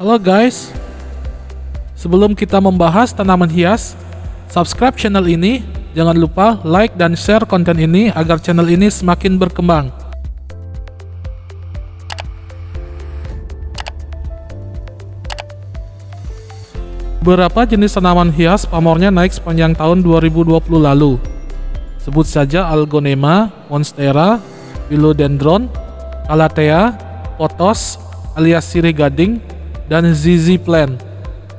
Halo guys, sebelum kita membahas tanaman hias, subscribe channel ini, jangan lupa like dan share konten ini agar channel ini semakin berkembang. Beberapa jenis tanaman hias pamornya naik sepanjang tahun 2020 lalu. Sebut saja Aglaonema, Monstera, Philodendron, Calathea, Pothos alias sirih gading, dan ZZ Plant.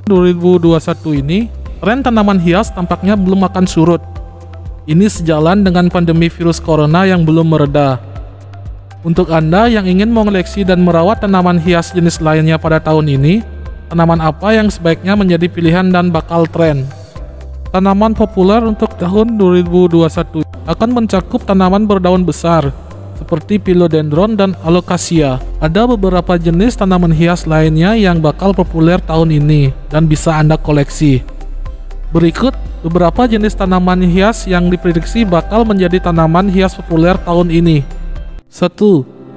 2021 ini, tren tanaman hias tampaknya belum akan surut. Ini sejalan dengan pandemi virus corona yang belum mereda. Untuk Anda yang ingin mengoleksi dan merawat tanaman hias jenis lainnya pada tahun ini, tanaman apa yang sebaiknya menjadi pilihan dan bakal tren? Tanaman populer untuk tahun 2021 akan mencakup tanaman berdaun besar, seperti Philodendron dan Alocasia. Ada beberapa jenis tanaman hias lainnya yang bakal populer tahun ini dan bisa Anda koleksi. Berikut beberapa jenis tanaman hias yang diprediksi bakal menjadi tanaman hias populer tahun ini. 1.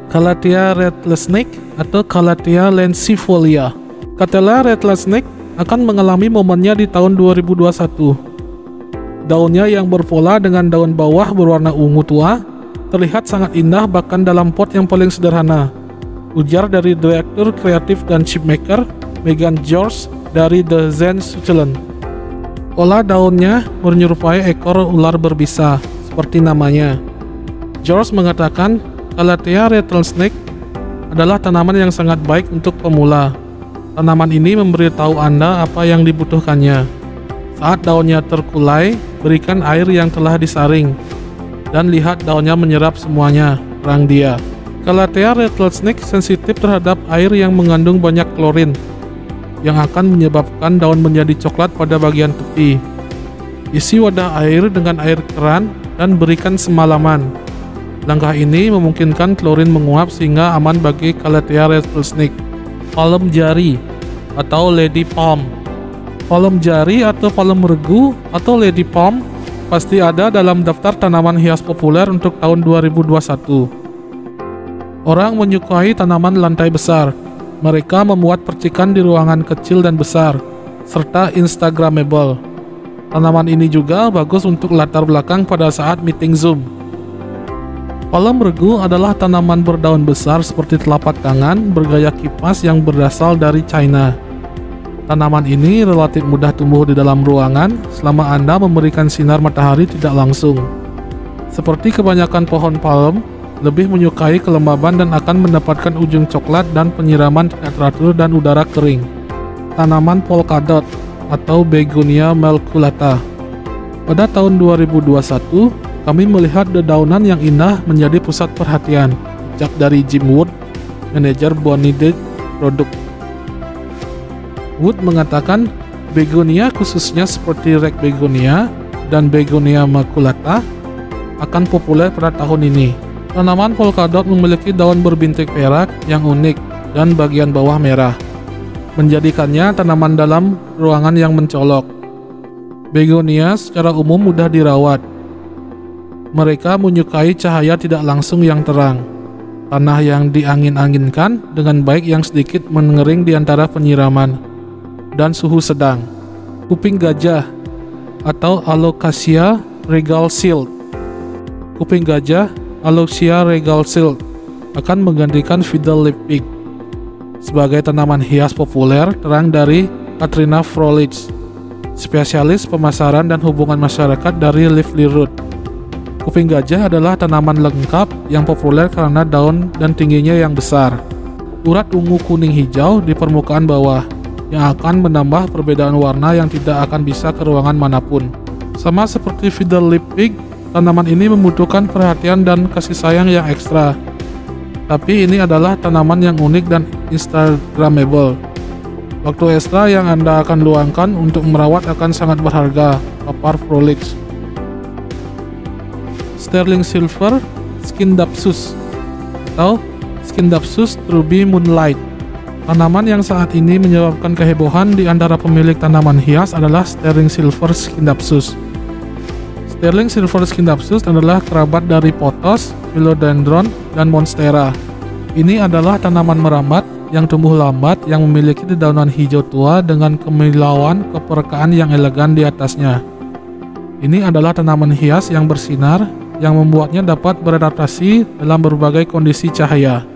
Calathea rattlesnake atau Calathea lensifolia. Calathea rattlesnake akan mengalami momennya di tahun 2021. Daunnya yang berpola dengan daun bawah berwarna ungu tua terlihat sangat indah bahkan dalam pot yang paling sederhana, ujar dari direktur kreatif dan chipmaker Megan George dari The Zen Switzerland. Pola daunnya menyerupai ekor ular berbisa, seperti namanya. George mengatakan Calathea rattlesnake adalah tanaman yang sangat baik untuk pemula. Tanaman ini memberitahu Anda apa yang dibutuhkannya. Saat daunnya terkulai, berikan air yang telah disaring, dan lihat daunnya menyerap semuanya, terang dia. Calathea rattlesnake sensitif terhadap air yang mengandung banyak klorin, yang akan menyebabkan daun menjadi coklat pada bagian tepi. Isi wadah air dengan air keran dan berikan semalaman. Langkah ini memungkinkan klorin menguap sehingga aman bagi Calathea rattlesnake. Palem jari atau lady palm. Palem jari atau palem regu atau lady palm pasti ada dalam daftar tanaman hias populer untuk tahun 2021. Orang menyukai tanaman lantai besar. Mereka membuat percikan di ruangan kecil dan besar, serta instagramable. Tanaman ini juga bagus untuk latar belakang pada saat meeting Zoom. Palem regu adalah tanaman berdaun besar seperti telapak tangan bergaya kipas yang berasal dari China. Tanaman ini relatif mudah tumbuh di dalam ruangan selama Anda memberikan sinar matahari tidak langsung. Seperti kebanyakan pohon palem, lebih menyukai kelembaban dan akan mendapatkan ujung coklat dan penyiraman tidak teratur dan udara kering. Tanaman polkadot atau Begonia maculata. Pada tahun 2021, kami melihat dedaunan yang indah menjadi pusat perhatian, ucap dari Jim Wood, manajer Bonnydale produk. Wood mengatakan begonia khususnya seperti Rex Begonia dan Begonia maculata akan populer pada tahun ini. Tanaman polkadot memiliki daun berbintik perak yang unik dan bagian bawah merah, menjadikannya tanaman dalam ruangan yang mencolok. Begonia secara umum mudah dirawat. Mereka menyukai cahaya tidak langsung yang terang, tanah yang diangin-anginkan dengan baik yang sedikit mengering di antara penyiraman, dan suhu sedang. Kuping gajah atau Alocasia regal silk. Kuping gajah Alocasia regal silk akan menggantikan Fiddle Leaf Fig sebagai tanaman hias populer, terang dari Katrina Frolic, spesialis pemasaran dan hubungan masyarakat dari Leafly Root. Kuping gajah adalah tanaman lengkap yang populer karena daun dan tingginya yang besar. Urat ungu kuning hijau di permukaan bawah, yang akan menambah perbedaan warna yang tidak akan bisa ke ruangan manapun. Sama seperti Fiddle Leaf Fig, tanaman ini membutuhkan perhatian dan kasih sayang yang ekstra. Tapi ini adalah tanaman yang unik dan instagramable. Waktu ekstra yang Anda akan luangkan untuk merawat akan sangat berharga, papar Frolic. Sterling Silver Scindapsus atau Scindapsus Ruby Moonlight. Tanaman yang saat ini menyebabkan kehebohan di antara pemilik tanaman hias adalah Sterling Silver Scindapsus. Sterling Silver Scindapsus adalah kerabat dari Pothos, Philodendron, dan Monstera. Ini adalah tanaman merambat yang tumbuh lambat yang memiliki dedaunan hijau tua dengan kemilauan keperekaan yang elegan di atasnya. Ini adalah tanaman hias yang bersinar yang membuatnya dapat beradaptasi dalam berbagai kondisi cahaya.